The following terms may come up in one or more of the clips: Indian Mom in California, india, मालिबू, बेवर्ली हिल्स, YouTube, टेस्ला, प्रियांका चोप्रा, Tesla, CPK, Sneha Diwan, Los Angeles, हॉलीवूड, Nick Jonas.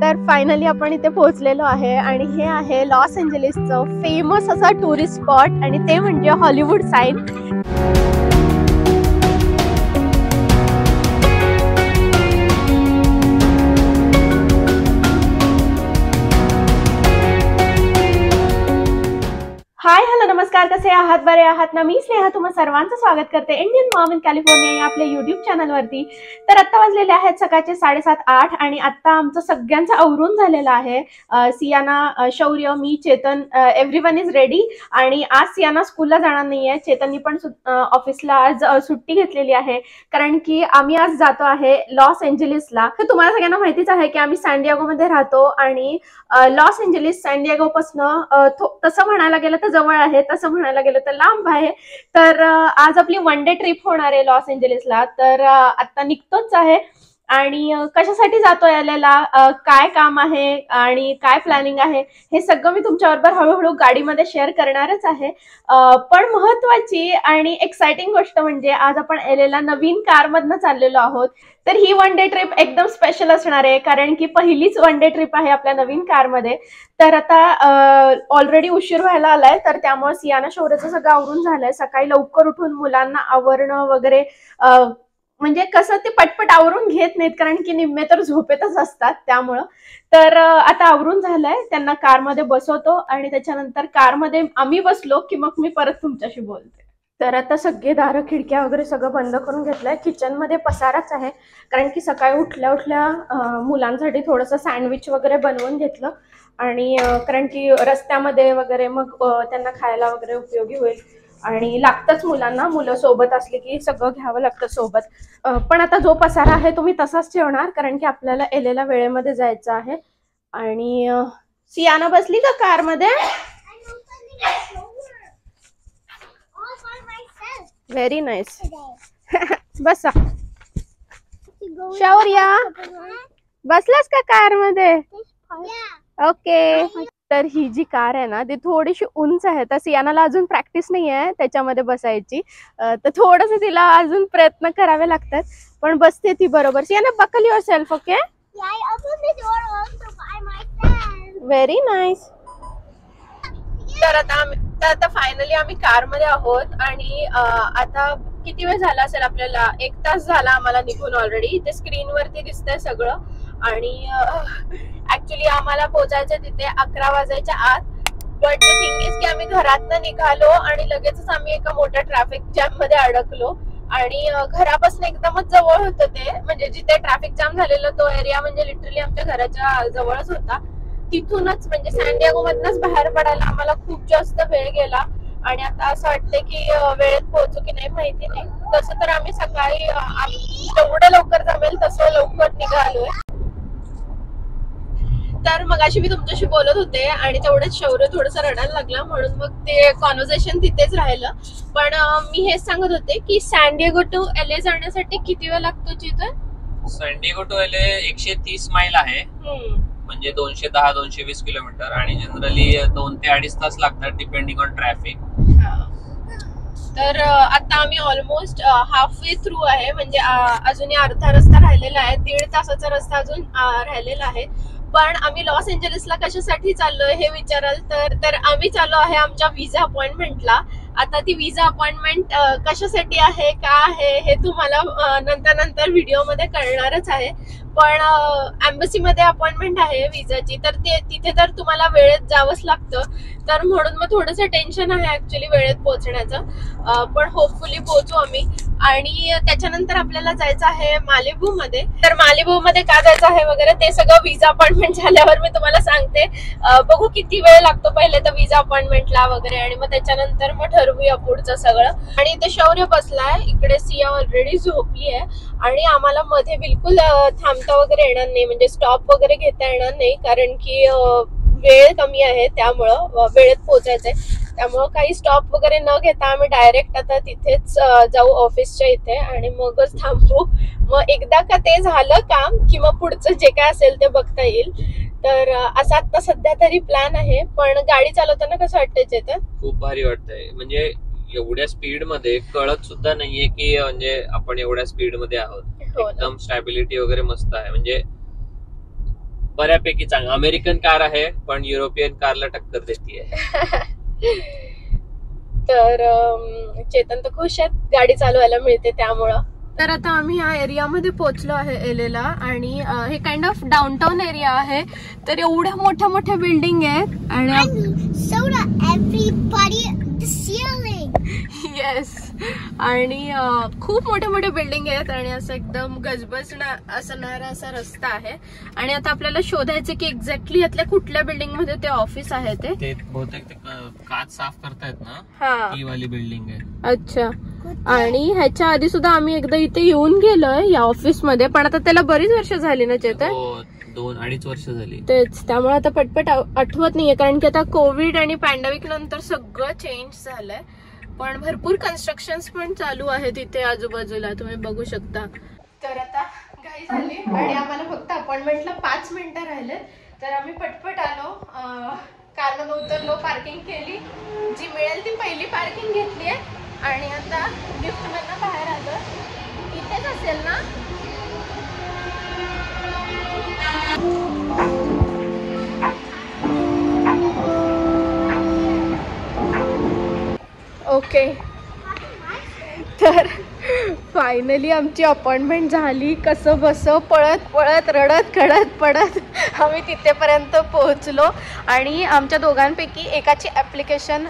तर फायनली आपण इथे पोहोचलेलो आहे आणि हे आहे लॉस एंजेलिसचं फेमस असा टुरिस्ट स्पॉट आणि ते म्हणजे हॉलिवूड साइन. हाय हॅलो नमस्कार, कसे आहात, बरे आहात ना? मी स्नेहा तुम्हा सर्वांचं स्वागत करते इंडियन मॉम इन कॅलिफोर्निया या आपल्या YouTube चॅनलवरती. तर आत्ता वाजलेले आहेत सकाळचे 7:30-8 आणि आत्ता आमचं सगळ्यांचं आवरून झालेलं आहे. सियाना, शौर्य, मी, चेतन, एव्हरीवन इज रेडी. आणि आज सियाना स्कूलला जाणार नाही आहे, चेतननी पण ऑफिसला आज सुट्टी घेतलेली आहे कारण की आम्ही आज जातो आहे लॉस एंजेलिसला. तर तुम्हाला सगळ्यांना माहितीच आहे की आम्ही सॅन डिएगोमध्ये राहतो आणि लॉस एंजेलिस सॅन डिएगोपासनं तसं म्हणायला गेलं तर जवळ आहे, तसं म्हणायला गेलं तर लांब आहे. तर आज आपली वन डे ट्रिप होणार आहे लॉस एंजेलिसला. तर आता निघतोच आहे आणि कशासाठी जातो याला, काय काम आहे आणि काय प्लॅनिंग आहे हे सगळं मी तुमच्याबरोबर हळूहळू गाडीमध्ये शेअर करणारच आहे. पण महत्वाची आणि एक्साइटिंग गोष्ट म्हणजे आज आपण एलेला नवीन कारमधनं चाललेलो आहोत. तर ही वन डे ट्रिप एकदम स्पेशल असणार आहे कारण की पहिलीच वन डे ट्रिप आहे आपल्या नवीन कारमध्ये. तर आता ऑलरेडी उशीर व्हायला आलाय तर त्यामुळे सियाना शौर्याचं सगळं आवरून झालंय. सकाळी लवकर उठून मुलांना आवरणं वगैरे म्हणजे कसं ते पटपट आवरून घेत नाहीत कारण की निम्मे तर झोपेतच असतात त्यामुळं. तर आता आवरून झालंय, त्यांना कारमध्ये बसवतो आणि त्याच्यानंतर कारमध्ये आम्ही बसलो की मग मी परत तुमच्याशी बोलते. तर आता सगळे दारं खिडक्या वगैरे सगळं बंद करून घेतलंय. किचनमध्ये पसाराच आहे कारण की सकाळी उठल्या उठल्या मुलांसाठी थोडंसं सँडविच वगैरे बनवून घेतलं आणि कारण की रस्त्यामध्ये वगैरे मग त्यांना खायला वगैरे उपयोगी होईल आणि लागतंच मुलांना, मुलं सोबत असली की सगळं घ्यावं लागतं सोबत. पण आता जो पसारा आहे तो मी तसाच ठेवणार कारण की आपल्याला एलेला वेळेमध्ये जायचं आहे. आणि सियाना बसली का कारमध्ये? Very nice. बसा शौर्या, बसलास का कारमध्ये? ओके. तर ही जी कार आहे ना ती थोडीशी उंच आहे तर सियानाला अजून प्रॅक्टिस नाही आहे त्याच्यामध्ये बसायची, तर थोडंसं तिला अजून प्रयत्न करावे लागतात पण बसते ती बरोबर. सियाना buckle yourself. Okay, very nice. तर आता फायनली आम्ही कारमध्ये आहोत आणि आता किती वेळ झाला असेल आपल्याला, 1 तास झाला आम्हाला निघून ऑलरेडी. इथे स्क्रीनवरती दिसतंय सगळं आणि ऍक्च्युली आम्हाला पोहोचायचं तिथे 11 वाजायच्या आत. बट द थिंग इज की आम्ही घरातनं निघालो आणि लगेचच आम्ही एका मोठ्या ट्रॅफिक जॅम मध्ये अडकलो आणि घरापासून एकदमच जवळ होतं ते, म्हणजे जिथे ट्रॅफिक जाम झालेला तो एरिया म्हणजे लिटरली आमच्या घराच्या जवळच होता. तिथूनच म्हणजे सॅन डिएगो मधनच बाहेर पडायला आम्हाला खूप जास्त वेळ गेला आणि आता असं वाटतंय की वेळेत पोहोचू की नाही माहिती नाही. तसं तर आम्ही सकाळी जेवढं लवकर जमेल तसं लवकर निघालोय. तर मग अशी मी तुमच्याशी बोलत होते आणि तेवढंच शौर्य थोडंसं रडायला लागला म्हणून मग ते कॉन्व्हर्सेशन तिथेच राहिलं. पण मी हेच सांगत होते की सॅन डिएगो टू एलए जाण्यासाठी किती वेळ लागतो Chetan? San Diego to LA 130 mile आहे म्हणजे 210-220 किलोमीटर आणि जनरली 2 ते 2.5 तास लागतात डिपेंडिंग ऑन ट्रॅफिक. तर आता आम्ही ऑलमोस्ट हाफ वे थ्रू आहे म्हणजे अजूनही अर्धा रस्ता राहिलेला आहे, 1.5 तासाचा रस्ता अजून राहिलेला आहे. पण आम्ही लॉस एंजेलिसला कशासाठी चाललोय हे विचाराल तर आम्ही चाललो आहे आमच्या व्हिसा अपॉइंटमेंटला. आता ती व्हिसा अपॉइंटमेंट कशासाठी आहे, का आहे हे तुम्हाला नंतर व्हिडिओमध्ये कळणारच आहे. पण एम्बसीमध्ये अपॉइंटमेंट आहे व्हिसाची तर ते तिथे तर तुम्हाला वेळेत जावंच लागतं तर म्हणून मग थोडंसं टेन्शन आहे ॲक्च्युली वेळेत पोहोचण्याचं. पण होपफुली पोहोचू आम्ही. आणि त्याच्यानंतर आपल्याला जायचं आहे मालिबूमध्ये. तर मालिबूमध्ये का जायचं आहे वगैरे ते सगळं व्हिसा अपॉइंटमेंट झाल्यावर मी तुम्हाला सांगते. बघू किती वेळ लागतो पहिले तर व्हिसा अपॉइंटमेंटला वगैरे आणि मग त्याच्यानंतर मग ठरवूया पुढचं सगळं. आणि इथे शौर्य बसलाय, इकडे सिया ऑलरेडी झोपली आहे आणि आम्हाला मध्ये बिलकुल थांबता वगैरे येणार नाही म्हणजे स्टॉप वगैरे घेता येणार नाही कारण की वेळ कमी आहे त्यामुळं वेळेत पोहोचायचंय त्यामुळं काही स्टॉप वगैरे न घेता आम्ही डायरेक्ट आता तिथेच जाऊ ऑफिसच्या इथे आणि मगच थांबू. मग एकदा का ते झालं काम की मग पुढचं जे काय असेल ते बघता येईल. तर असा आता सध्या तरी प्लॅन आहे. पण गाडी चालवताना कसं वाटतंय तर खूप भारी वाटतंय म्हणजे एवढ्या स्पीड मध्ये कळत सुद्धा नाहीये की म्हणजे आपण एवढ्या स्पीड मध्ये आहोत. एकदम स्टॅबिलिटी वगैरे मस्त आहे म्हणजे बऱ्यापैकी चांगला अमेरिकन कार आहे पण युरोपियन कारला टक्कर दिसतीये. तर चेतन तर खुश आहेत गाडी चालवायला मिळते त्यामुळं. तर आता आम्ही या एरियामध्ये पोहोचलो आहे एलेला आणि हे काइंड ऑफ डाउनटाउन एरिया आहे. तर एवढ्या मोठ्या मोठ्या बिल्डिंग आहेत आणि सोडा एव्हरीबॉडी द सीलिंग यस आणि खूप मोठे मोठे बिल्डिंग आहेत आणि असं एकदम गजबजणारा असा रस्ता आहे. आणि आता आपल्याला शोधायचं की एक्झॅक्टली यातल्या कुठल्या बिल्डिंग मध्ये ते ऑफिस आहे. ते बहुतेक काच साफ करतायत ना ती वाली बिल्डिंग आहे. अच्छा. आणि ह्याच्या आधी सुद्धा आम्ही एकदा इथे येऊन गेलोय या ऑफिस मध्ये पण आता त्याला बरीच वर्ष झाली ना चेतन. 2.5 वर्ष झाली. तेच त्यामुळे आता पटपट आठवत नाहीये कारण की आता कोविड आणि पॅन्डेमिक नंतर सगळं चेंज झालंय. पण भरपूर कन्स्ट्रक्शन पण चालू आहेत इथे आजूबाजूला तुम्ही बघू शकता. तर आता घाई झाली आणि आम्हाला फक्त अपॉइंटमेंटला 5 मिनिटं राहिले तर आम्ही पटपट आलो कारनं उतरलो पार्किंग केली जी मिळेल ती पहिली पार्किंग घेतली आहे आणि आता लिफ्ट मधनं बाहेर आलो. इथेच असेल ना. ओके तर फायनली आमची अपॉइंटमेंट झाली. कसं बसं पळत पळत रडत खडत पडत आम्ही तिथेपर्यंत पोहोचलो आणि आमच्या दोघांपैकी एकाची ॲप्लिकेशन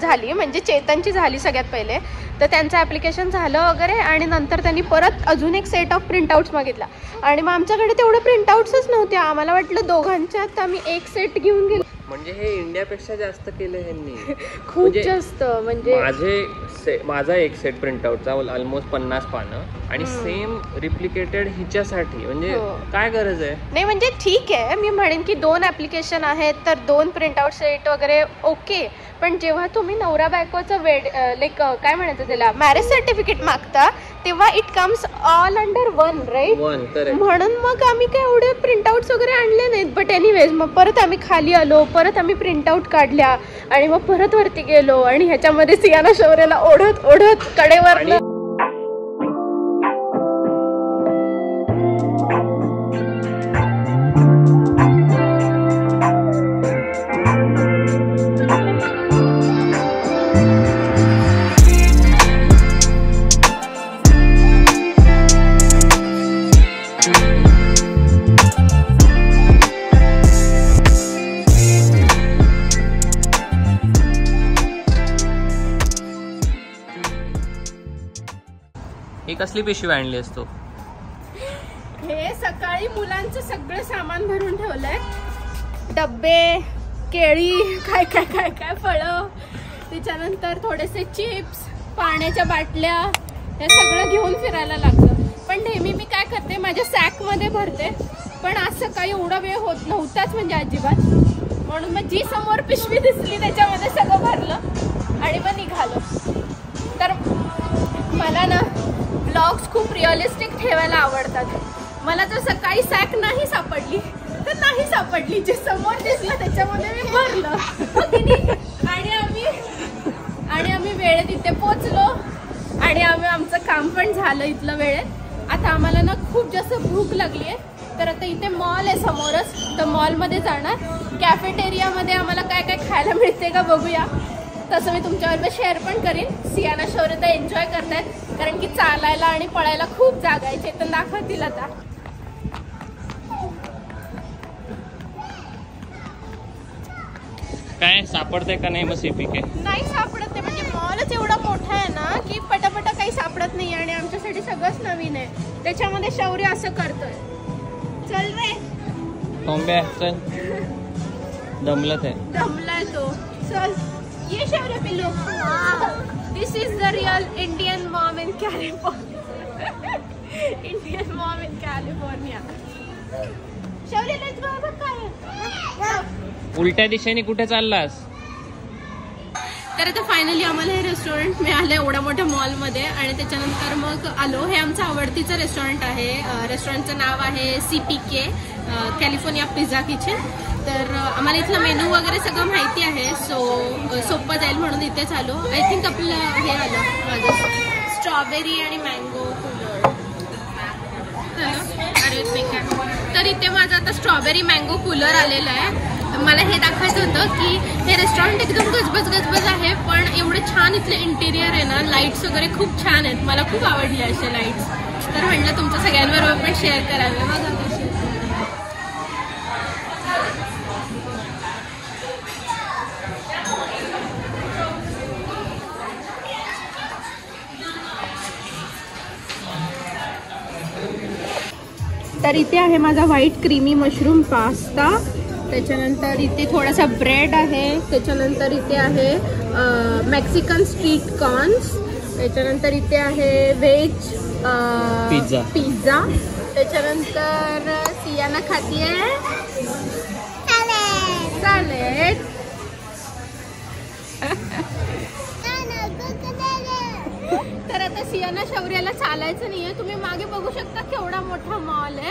झाली म्हणजे चेतनची झाली सगळ्यात पहिले. तर त्यांचं ॲप्लिकेशन झालं वगैरे आणि नंतर त्यांनी परत अजून एक सेट ऑफ प्रिंटआउट्स मागितला आणि मग आमच्याकडे तेवढे प्रिंटआउट्सच नव्हते. आम्हाला वाटलं दोघांच्यात आम्ही एक सेट घेऊन गेलो म्हणजे हे इंडियापेक्षा जास्त केलं ह्यांनी खूप जास्त. म्हणजे माझा एक सेट प्रिंटआउटचा ऑलमोस्ट 50 पानं आणि सेम रिप्लिकेटेड हिच्यासाठी म्हणजे काय गरज आहे. नाही म्हणजे ठीक आहे मी म्हणेन की 2 ऍप्लिकेशन आहेत तर 2 प्रिंटआउट सेट वगैरे ओके. पण जेव्हा तुम्ही नवरा बायकोचं वेड लाईक काय म्हणायचं त्याला मॅरेज सर्टिफिकेट मागता तेव्हा it comes all under 1 right. म्हणून मग आम्ही काय एवढे प्रिंटआउट्स वगैरे आणले नाहीत. बट एनिवेज मग परत आम्ही खाली आलो परत आम्ही प्रिंटआउट काढल्या आणि मग परत वरती गेलो आणि ह्याच्यामध्ये सियाना शौर्याला ओढत ओढत कडेवर कसली पिशवी आणली असतो. हे सकाळी मुलांचं सगळं सामान भरून ठेवलंय डब्बे केळी काय काय काय काय फळं त्याच्यानंतर थोडेसे चिप्स पाण्याच्या बाटल्या हे सगळं घेऊन फिरायला लागलं. पण नेहमी मी काय करते माझ्या सॅकमध्ये भरते पण आज सकाळी एवढा वेळ होत नव्हताच म्हणजे अजिबात म्हणून मग जी समोर पिशवी दिसली त्याच्यामध्ये सगळं भरलं आणि मग निघालो. तर मला ना ब्लॉग्स खूप रिअलिस्टिक ठेवायला आवडतात. मला जर सकाळी सॅक नाही सापडली तर नाही सापडली जे समोर दिसलं त्याच्यामध्ये मी भरलं आणि आम्ही वेळेत इथे पोचलो आणि आम्ही आमचं काम पण झालं इथलं वेळेत. आता आम्हाला ना खूप जास्त भूक लागली आहे तर आता इथे मॉल आहे समोरच तर मॉलमध्ये जाणार कॅफेटेरियामध्ये आम्हाला काय काय खायला मिळते का बघूया. तसं मी तुमच्याबरोबर शेअर पण करेन. सियाना शौर्य एन्जॉय करतायत कारण की चालायला आणि पळायला खूप जागा आहे. चेतन दाखवतील आता. काय सापडते का नाही बस एपीके नाही सापडत म्हणजे मॉलच एवढा मोठा आहे ना की पटापट काही सापडत नाही आणि आमच्यासाठी सगळंच नवीन आहे त्याच्यामध्ये शौर्य असं करतोय. चल रे टोंबे चल दमलत आहे दमलाय तो चल ये Shaurya pillow. This is the real Indian mom in California. Indian mom in California. Shauri, let's go back home. उलट्या दिशेने कुठे चाललास? तर आता फायनली आम्हाला हे रेस्टॉरंट मिळालं एवढ्या मोठ्या मॉलमध्ये आणि त्याच्यानंतर मग आलो. हे आमचं आवडतीचं रेस्टॉरंट आहे. रेस्टॉरंटचं नाव आहे CPK कॅलिफोर्निया पिझ्झा किचन. तर आम्हाला इथला मेनू वगैरे सगळं माहिती आहे सो सोपं जाईल म्हणून इथेच आलो. आय थिंक आपलं हे आलं माझं स्ट्रॉबेरी आणि मँगो कुलर. तर इथे माझा आता स्ट्रॉबेरी मँगो कूलर आलेला आहे. मला हे दाखवायचं होतं की हे रेस्टॉरंट एकदम गजबज आहे, पण एवढं छान इथलं इंटेरियर आहे ना, लाईट्स वगैरे खूप छान आहेत. मला खूप आवडले असे लाईट्स, तर म्हटलं तुमच्या सगळ्यांबरोबर पण शेअर करावे. बघा तर इथे आहे माझा व्हाईट क्रीमी मशरूम पास्ता, त्याच्यानंतर इथे थोडासा ब्रेड आहे, त्याच्यानंतर इथे आहे मेक्सिकन स्ट्रीट कॉर्न्स, त्याच्यानंतर इथे आहे व्हेज पिझ्झा, त्याच्यानंतर सियाना खाती आहे सॅलेड. तर आता सियाना शौर्याला चालायचं नाही आहे. तुम्ही मागे बघू शकता केवढा मोठा मॉल आहे,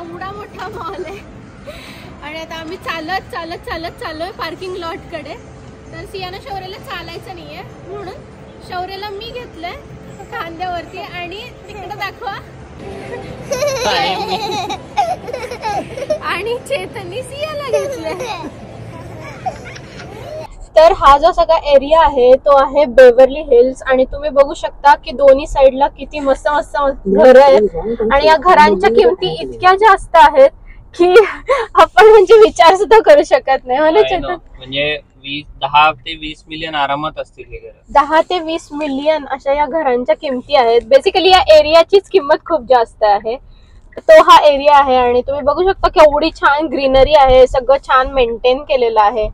एवढा मोठा मॉल आहे. आणि आता आम्ही चालत चालत चालत चाललोय पार्किंग लॉटकडे. तर सियाना शौर्याला चालायचं नाही आहे म्हणून शौर्याला मी घेतलंय खांद्यावरती आणि तिकडे दाखवा आणि चेतनी सियाला घेतलंय. तर हा जो सगळा एरिया आहे तो आहे बेवर्ली हिल्स आणि तुम्ही बघू शकता की दोन्ही साइडला किती मस्त मस्त घर आहेत आणि या घरांच्या किमती इतक्या जास्त आहेत की आपण म्हणजे विचार सुद्धा करू शकत नाही. म्हणजे 10 ते 20 मिलियन आरामात असतील. 10 ते 20 मिलियन अशा या घरांच्या किमती आहेत. बेसिकली या एरियाचीच किंमत खूप जास्त आहे. तो हा एरिया आहे आणि तुम्ही बघू शकता की एवढी छान ग्रीनरी आहे, सगळं छान मेंटेन केलेलं आहे.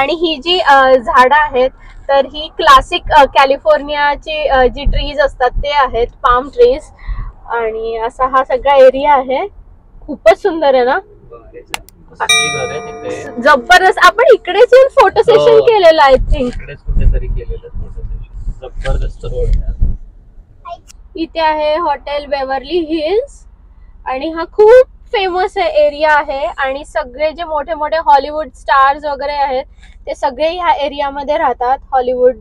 आणि ही जी झाडं आहेत तर ही क्लासिक कॅलिफोर्नियाची जी ट्रीज असतात ते आहेत पाम ट्रीज. आणि असा हा सगळा एरिया आहे, खूपच सुंदर आहे ना, जबरदस्त. आपण इकडेच येऊन फोटो सेशन केलेलं आय थिंक, कुठेतरी केलेलं फोटो सेशन. जबरदस्त रोड. इथे आहे हॉटेल बेवर्ली हिल्स आणि हा खूप फेमस एरिया आहे आणि सगळे जे मोठे मोठे हॉलिवूड स्टार्स वगैरे आहेत ते सगळे ह्या एरियामध्ये राहतात, हॉलिवूड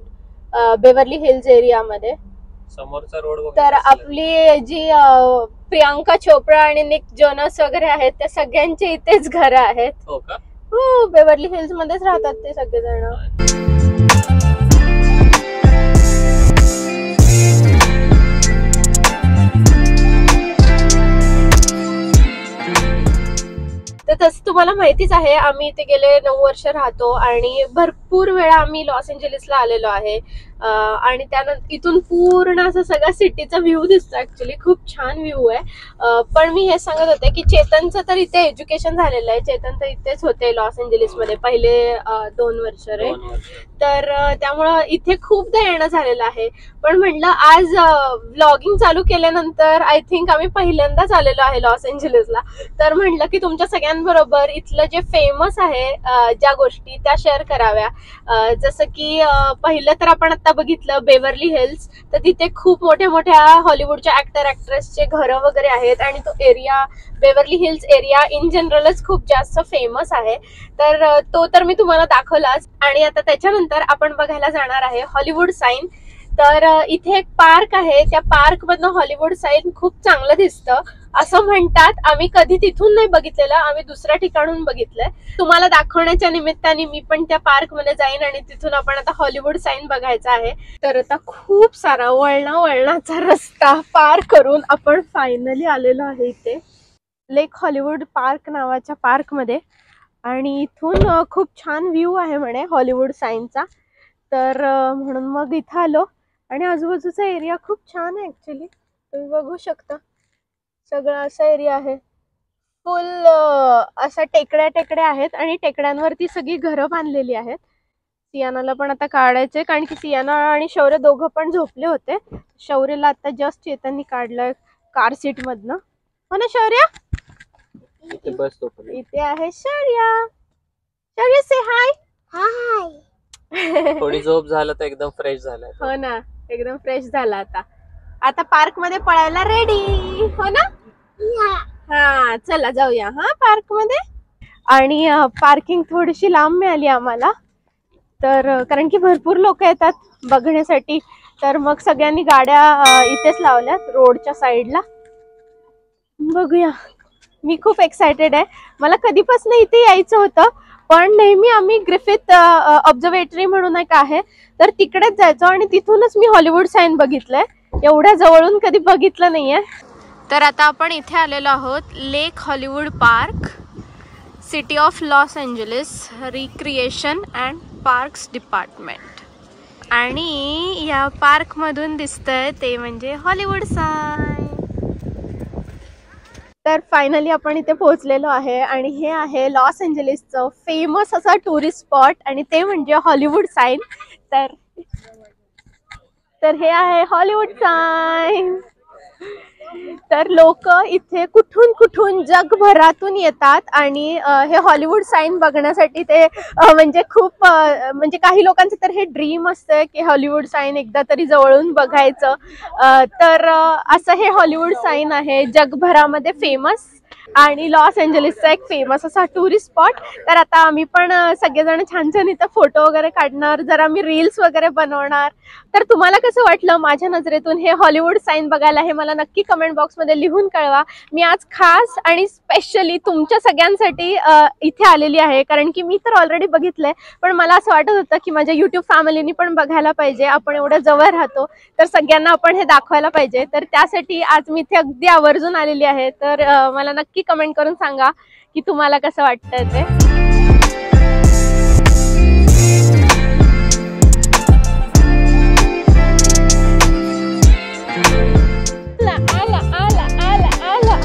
बेवर्ली हिल्स एरियामध्ये. समोरचा रोड तर आपली जी प्रियांका चोप्रा आणि निक जोनस वगैरे आहेत त्या सगळ्यांचे इथेच घर आहेत. हो, बेवर्ली हिल्स मध्येच राहतात ते सगळेजण. तर तसं तुम्हाला माहितीच आहे आम्ही इथे गेले 9 वर्ष राहतो आणि भरपूर वेळा आम्ही लॉस एंजेलिसला आलेलो आहे. आणि त्यानंतर इथून पूर्ण असा सगळा सिटीचा व्ह्यू दिसतो. ऍक्च्युली खूप छान व्ह्यू आहे. पण मी हे सांगत होते की चेतनचं तर इथे एज्युकेशन झालेलं आहे. चेतन तर इथेच होते लॉस एंजेलिसमध्ये पहिले 2 वर्ष रे. तर त्यामुळं इथे खूपदा येणं झालेलं आहे. पण म्हटलं आज व्लॉगिंग चालू केल्यानंतर आय थिंक आम्ही पहिल्यांदाच आलेलो आहे लॉस एंजेलिसला. तर म्हटलं की तुमच्या सगळ्यांबरोबर इथलं जे फेमस आहे ज्या गोष्टी त्या शेअर कराव्या. जसं की पहिलं तर आपण आता बघितलं बेवर्ली हिल्स, तर तिथे खूप मोठ्या मोठ्या हॉलिवूडच्या ऍक्टर ऍक्ट्रेसचे घरं वगैरे आहेत आणि तो area बेवर्ली हिल्स area in जनरलच खूप जास्त फेमस आहे. तर तो मी तुम्हाला दाखवलाच. आणि आता त्याच्यानंतर आपण बघायला जाणार आहे हॉलिवूड साइन. तर इथे एक पार्क आहे, त्या पार्क मधनं हॉलिवूड साइन खूप चांगलं दिसतं असं म्हणतात. आम्ही कधी तिथून नाही बघितलेलं, आम्ही दुसऱ्या ठिकाणून बघितलंय. तुम्हाला दाखवण्याच्या निमित्ताने मी पण त्या पार्क मध्ये जाईन आणि तिथून आपण आता हॉलिवूड साइन बघायचा आहे. तर आता खूप सारा वळणाचा रस्ता पार करून आपण फायनली आलेलो आहे इथे लेक हॉलिवूड पार्क नावाच्या पार्कमध्ये. आणि इथून खूप छान व्ह्यू आहे म्हणे हॉलिवूड साइनचा. तर म्हणून मग इथं आलो आणि आजूबाजूचा एरिया खूप छान आहे. ॲक्च्युली तुम्ही बघू शकता सगळा असा एरिया आहे, फुल असा टेकड्या आहेत आणि टेकड्यांवरती सगळी घरं बांधलेली आहेत. सियानाला पण आता काढायचे कारण की सियाना आणि शौर्य दोघं पण झोपले होते. शौर्यला आता जस्ट चेतननी काढलंय कार सीट मधनं. हो ना शौर्य, इथे आहे शौर्य. शौर्य से हाय. हाय. थोडी झोप झालं तर एकदम फ्रेश झाला. हो ना, एकदम फ्रेश झाला. आता पार्क मध्ये पळायला रेडी. हो ना. हा चला जाऊया हा पार्क मध्ये. आणि पार्किंग थोडीशी लांब मिळाली आम्हाला, तर कारण की भरपूर लोक येतात बघण्यासाठी. तर मग सगळ्यांनी गाड्या इथेच लावल्यात रोडच्या साईडला. बघूया. मी खूप एक्साइटेड आहे. मला कधीपासून इथे यायचं होतं पण नेहमी आम्ही ग्रिफिथ ऑब्झर्वेटरी म्हणून एक आहे तर तिकडेच जायचो आणि तिथूनच मी हॉलिवूड साइन बघितलंय. एवढ्या जवळून कधी बघितलं नाहीये. तर आता आपण इथे आलेलो आहोत Lake Hollywood Park, City of Los Angeles Recreation and Parks Department. आणि या पार्कमधून दिसतंय ते म्हणजे हॉलिवूड साइन. तर फायनली आपण इथे पोहोचलेलो आहे आणि हे आहे लॉस एंजलिसचं फेमस असा टुरिस्ट स्पॉट आणि ते म्हणजे हॉलिवूड साइन. तर हे आहे हॉलिवूड साइन. तर लोक इथे कुठून कुठून जगभरातून येतात आणि हे हॉलिवूड साइन बघण्यासाठी ते म्हणजे खूप म्हणजे काही लोकांचं तर हे ड्रीम असतं की हॉलिवूड साइन एकदा तरी जवळून बघायचं. तर असं हे हॉलिवूड साइन आहे जगभरामध्ये फेमस आणि लॉस एंजलिसचा एक फेमस असा टुरिस्ट स्पॉट. तर आता आम्ही पण सगळेजण छान छान इथं फोटो वगैरे काढणार, जरा मी रील्स वगैरे बनवणार. तर तुम्हाला कसं वाटलं माझ्या नजरेतून हे हॉलिवूड साइन बघायला हे मला नक्की कमेंट बॉक्समध्ये लिहून कळवा. मी आज खास आणि स्पेशली तुमच्या सगळ्यांसाठी इथे आलेली आहे कारण की मी तर ऑलरेडी बघितलंय पण मला असं वाटत होतं की माझ्या YouTube फॅमिलीनी पण बघायला पाहिजे. आपण एवढं जवळ राहतो तर सगळ्यांना आपण हे दाखवायला पाहिजे. तर त्यासाठी आज मी इथे अगदी आवर्जून आलेली आहे. तर मला नक्की कमेंट करून सांगा की तुम्हाला कसं वाटतंय ते. आला आला आला आला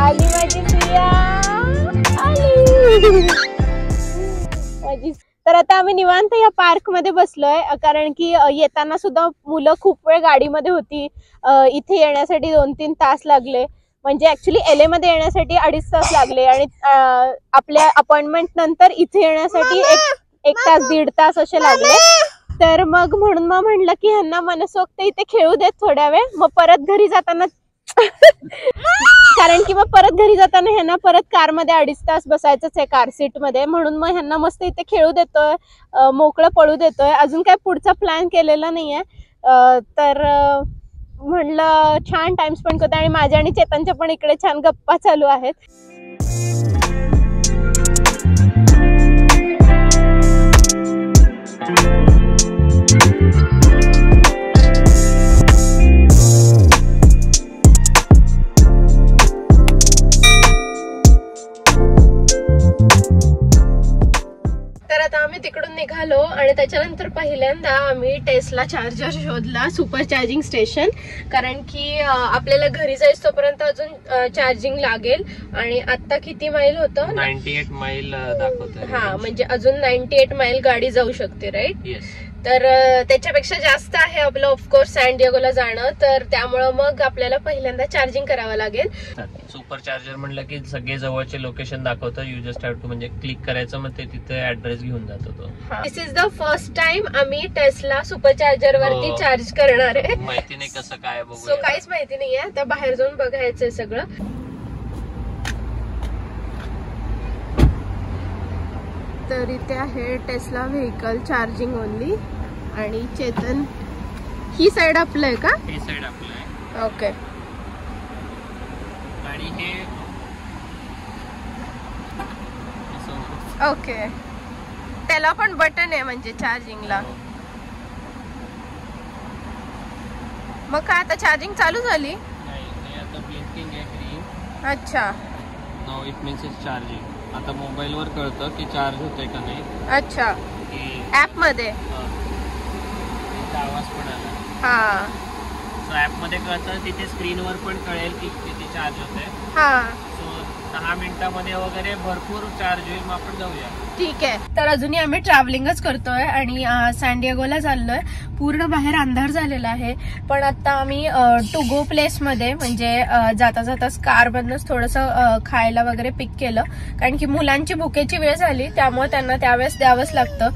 आली माझी प्रिया आली माझी. तर आता आम्ही निवांत या पार्क मध्ये बसलोय कारण की येताना सुद्धा मुलं खूप वेळ गाडीमध्ये होती. इथे येण्यासाठी 2-3 तास लागले म्हणजे ऍक्च्युली LA मध्ये येण्यासाठी 2.5 तास लागले आणि आपल्या अपॉइंटमेंट नंतर इथे येण्यासाठी 1 तास 1.5 तास असे लागले. तर मग म्हणून मग म्हणलं की ह्यांना मनसोक्त इथे खेळू देत थोड्या वेळ मग परत घरी जाताना कारण की मग परत घरी जाताना ह्यांना परत कारमध्ये 2.5 तास बसायचंच आहे कार सीट मध्ये. म्हणून मग ह्यांना मस्त इथे खेळू देतोय, मोकळं पळू देतोय. अजून काय पुढचा प्लॅन केलेला नाहीये. तर म्हणलं छान टाइम स्पेंड करतो आणि माझ्या आणि चेतनच्या पण इकडे छान गप्पा चालू आहेत. तिकडून निघालो आणि त्याच्यानंतर पहिल्यांदा आम्ही टेस्ला चार्जर शोधला, सुपर चार्जिंग स्टेशन, कारण की आपल्याला घरी जायच तोपर्यंत अजून चार्जिंग लागेल. आणि आता किती माईल होतं? 98 माईल दाखवतं. हा म्हणजे अजून 98 माईल गाडी जाऊ शकते राईट. तर त्याच्यापेक्षा जास्त आहे आपलं ऑफकोर्स सॅन डिएगोला जाणं. तर त्यामुळं मग आपल्याला पहिल्यांदा चार्जिंग करावं लागेल. सुपर चार्जर म्हणलं की सगळे जवळचे लोकेशन दाखवतं. यू जस्ट हॅव टू म्हणजे क्लिक करायचं मग ते तिथे ऍड्रेस घेऊन जातो तो. This is the first time आम्ही टेस्ला सुपर चार्जर वरती चार्ज करणार आहे. माहिती नाही कसं काय बघू, सो काहीच माहिती नाही आहे. आता बाहेर जाऊन बघायचंय सगळं. तर इथे आहे टेस्ला व्हेकल चार्जिंग ओनली. आणि चेतन ही साइड आपलं आहे का? ही साइड आपलं आहे. ओके. आणि हे ओके त्याला पण बटन आहे म्हणजे चार्जिंगला. मग काय आता चार्जिंग चालू झाली? नाही आता ब्लिंकिंग आहे ग्रीन. अच्छा. No it means it's charging. आता मोबाईल वर कळतं की चार्ज होते का नाही. अच्छा ऍप मध्ये आवाज पण आला. हा सो ऍप मध्ये कळतं, तिथे स्क्रीन वर पण कळेल की किती चार्ज होते. हा सो 10 मिनिटांमध्ये वगैरे भरपूर चार्ज होईल मग आपण जाऊया. ठीक आहे. तर अजूनही आम्ही ट्रॅव्हलिंगच करतोय आणि सॅन डिएगोला चाललोय. पूर्ण बाहेर अंधार झालेला आहे पण आता आम्ही टू गो प्लेस मध्ये म्हणजे जाता जाताच कार मधनच थोडंसं खायला वगैरे पिक केलं कारण की मुलांची भुकेची वेळ झाली त्यामुळे त्यांना त्यावेळेस द्यावंच लागतं.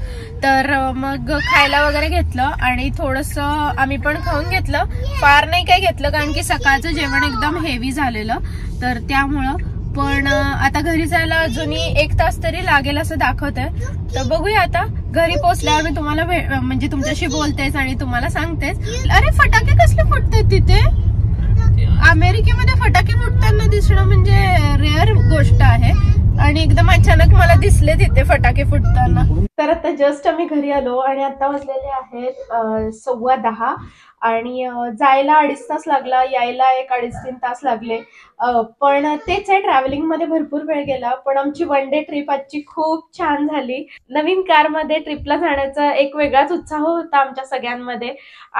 तर मग खायला वगैरे घेतलं आणि थोडंसं आम्ही पण खाऊन घेतलं. फार नाही काय घेतलं कारण की सकाळचं जेवण एकदम हेवी झालेलं तर त्यामुळं. पण आता घरी जायला अजूनही 1 तास तरी लागेल असं दाखवत आहे. तर बघूया आता घरी पोहोचल्यावर मी तुम्हाला म्हणजे तुमच्याशी बोलतेच आणि तुम्हाला सांगतेच. अरे फटाके कसले फुटतात तिथे. अमेरिकेमध्ये फटाके फुटताना दिसणं म्हणजे रेअर गोष्ट आहे आणि एकदम अचानक मला दिसले तिथे फटाके फुटताना. तर आता जस्ट आम्ही घरी आलो आणि आता वाजलेले आहेत 10:15 आणि जायला 2.5 तास लागला, यायला 1.5-3 तास लागले. पण तेच आहे, ट्रॅव्हलिंग मध्ये भरपूर वेळ गेला. पण आमची 1 डे ट्रिप आजची खूप छान झाली. नवीन कारमध्ये ट्रिपला जाण्याचा एक वेगळाच उत्साह होता आमच्या सगळ्यांमध्ये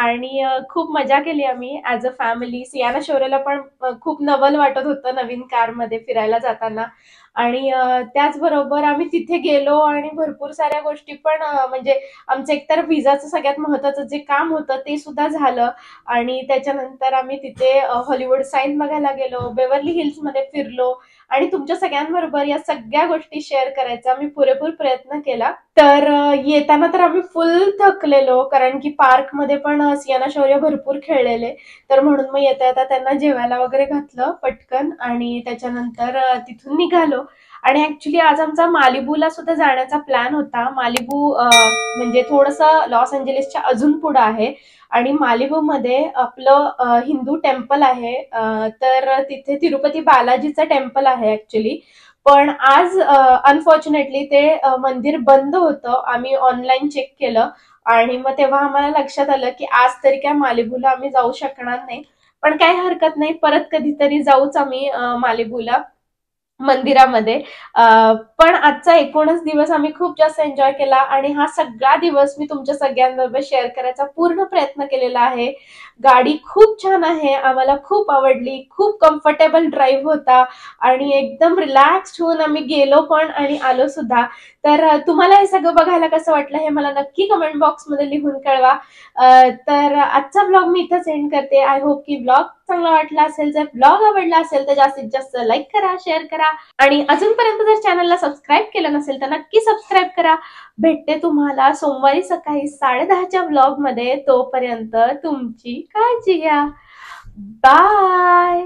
आणि खूप मजा केली आम्ही ऍज अ फॅमिली. सियाना शौर्यला पण खूप नवल वाटत होतं नवीन कारमध्ये फिरायला जाताना. आणि त्याचबरोबर आम्ही तिथे गेलो आणि भरपूर साऱ्या गोष्टी पण म्हणजे आमचं एकतर व्हिसाचं सगळ्यात महत्त्वाचं जे काम होतं ते सुद्धा झालं. आणि त्याच्यानंतर आम्ही तिथे हॉलिवूड साईन बघायला गेलो, बेवर्ली हिल्समध्ये फिरलो आणि तुमच्या सगळ्यांबरोबर या सगळ्या गोष्टी शेअर करायचा आम्ही पुरेपूर प्रयत्न केला. तर येताना तर आम्ही फुल थकलेलो कारण की पार्कमध्ये पण सियाना शौर्य भरपूर खेळलेले. तर म्हणून मग येता येता त्यांना जेवायला वगैरे घातलं पटकन आणि त्याच्यानंतर तिथून निघालो. आणि ऍक्च्युली आज आमचा मालिबूला सुद्धा जाण्याचा प्लॅन होता. मालिबू म्हणजे थोडंसं लॉस एंजेलिसच्या अजून पुढं आहे आणि मालिबूमध्ये आपलं हिंदू टेम्पल आहे. तर तिथे तिरुपती बालाजीचं टेम्पल आहे ऍक्च्युली. पण आज अनफॉर्च्युनेटली ते मंदिर बंद होतं. आम्ही ऑनलाईन चेक केलं आणि मग तेव्हा आम्हाला लक्षात आलं की आज तरी काय मालिबूला आम्ही जाऊ शकणार नाही. पण काही हरकत नाही, परत कधीतरी जाऊच आम्ही मालिबूला मंदिरामध्ये. पण आजचा एकूणच दिवस आम्ही खूप जास्त एन्जॉय केला आणि हा सगळा दिवस मी तुमच्या सगळ्यांबरोबर शेअर करायचा पूर्ण प्रयत्न केलेला आहे. गाडी खूप छान आहे, आम्हाला खूप आवडली, खूप कम्फर्टेबल ड्राईव्ह होता आणि एकदम रिलॅक्स्ड होऊन आम्ही गेलो पण आणि आलो सुद्धा. तर तुम्हाला हे सगळं बघायला कसं वाटलं हे मला नक्की कमेंट बॉक्समध्ये लिहून कळवा. तर आजचा ब्लॉग मी इथंच एंड करते. आय होप की ब्लॉग चांगला वाटला असेल. जर ब्लॉग आवडला असेल तर जास्तीत जास्त लाईक करा, शेअर करा आणि अजूनपर्यंत जर चॅनलला सबस्क्राईब केलं नसेल तर नक्की सबस्क्राईब करा. भेटते तुम्हाला सोमवारी सकाळी 10:30 च्या ब्लॉग मध्ये. तोपर्यंत तुमची काळजी घ्या. बाय.